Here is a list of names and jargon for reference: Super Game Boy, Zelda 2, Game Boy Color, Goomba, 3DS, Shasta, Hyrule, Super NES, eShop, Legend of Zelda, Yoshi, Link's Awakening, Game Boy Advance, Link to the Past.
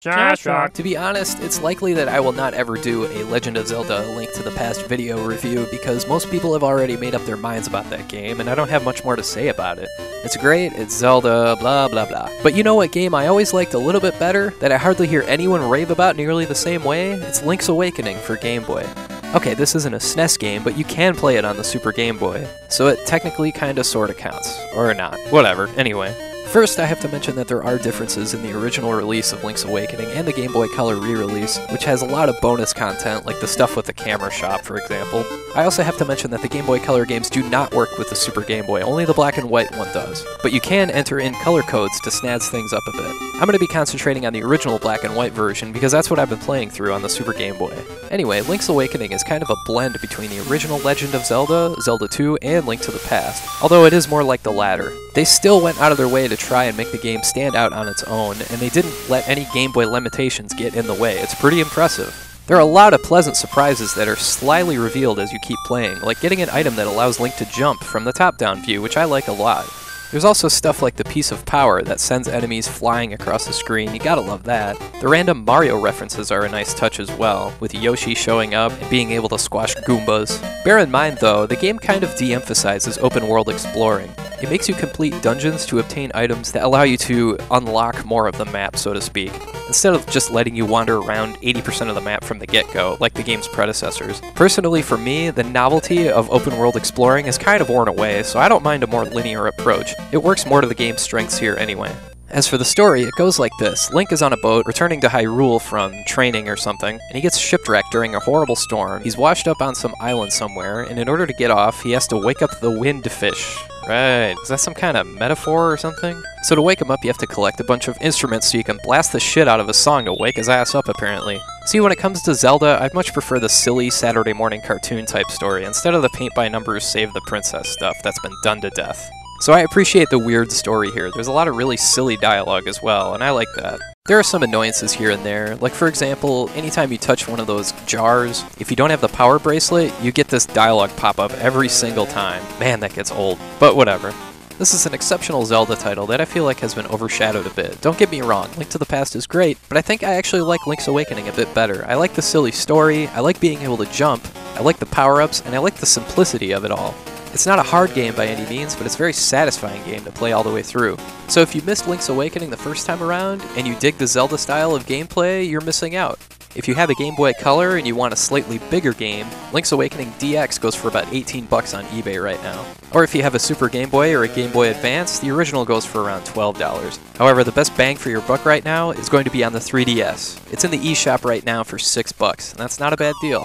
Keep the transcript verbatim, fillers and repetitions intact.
Shasta. To be honest, it's likely that I will not ever do a Legend of Zelda Link to the Past video review because most people have already made up their minds about that game and I don't have much more to say about it. It's great, it's Zelda, blah blah blah. But you know what game I always liked a little bit better that I hardly hear anyone rave about nearly the same way? It's Link's Awakening for Game Boy. Okay, this isn't a S N E S game, but you can play it on the Super Game Boy, so it technically kinda sorta counts. Or not. Whatever. Anyway. First, I have to mention that there are differences in the original release of Link's Awakening and the Game Boy Color re-release, which has a lot of bonus content, like the stuff with the camera shop, for example. I also have to mention that the Game Boy Color games do not work with the Super Game Boy, only the black and white one does. But you can enter in color codes to snazz things up a bit. I'm going to be concentrating on the original black and white version, because that's what I've been playing through on the Super Game Boy. Anyway, Link's Awakening is kind of a blend between the original Legend of Zelda, Zelda two, and Link to the Past, although it is more like the latter. They still went out of their way to try and make the game stand out on its own, and they didn't let any Game Boy limitations get in the way. It's pretty impressive. There are a lot of pleasant surprises that are slyly revealed as you keep playing, like getting an item that allows Link to jump from the top-down view, which I like a lot. There's also stuff like the piece of power that sends enemies flying across the screen, you gotta love that. The random Mario references are a nice touch as well, with Yoshi showing up and being able to squash Goombas. Bear in mind though, the game kind of de-emphasizes open world exploring. It makes you complete dungeons to obtain items that allow you to unlock more of the map, so to speak, instead of just letting you wander around eighty percent of the map from the get-go, like the game's predecessors. Personally for me, the novelty of open world exploring is kind of worn away, so I don't mind a more linear approach. It works more to the game's strengths here anyway. As for the story, it goes like this. Link is on a boat, returning to Hyrule from training or something, and he gets shipwrecked during a horrible storm. He's washed up on some island somewhere, and in order to get off, he has to wake up the wind fish. Right, is that some kind of metaphor or something? So to wake him up, you have to collect a bunch of instruments so you can blast the shit out of his song to wake his ass up, apparently. See, when it comes to Zelda, I much prefer the silly Saturday morning cartoon type story, instead of the paint-by-numbers save the princess stuff that's been done to death. So I appreciate the weird story here. There's a lot of really silly dialogue as well, and I like that. There are some annoyances here and there, like for example, anytime you touch one of those jars, if you don't have the power bracelet, you get this dialogue pop up every single time. Man, that gets old, but whatever. This is an exceptional Zelda title that I feel like has been overshadowed a bit. Don't get me wrong, Link to the Past is great, but I think I actually like Link's Awakening a bit better. I like the silly story, I like being able to jump, I like the power-ups, and I like the simplicity of it all. It's not a hard game by any means, but it's a very satisfying game to play all the way through. So if you missed Link's Awakening the first time around, and you dig the Zelda style of gameplay, you're missing out. If you have a Game Boy Color and you want a slightly bigger game, Link's Awakening D X goes for about eighteen bucks on eBay right now. Or if you have a Super Game Boy or a Game Boy Advance, the original goes for around twelve dollars. However, the best bang for your buck right now is going to be on the three D S. It's in the eShop right now for six bucks, and that's not a bad deal.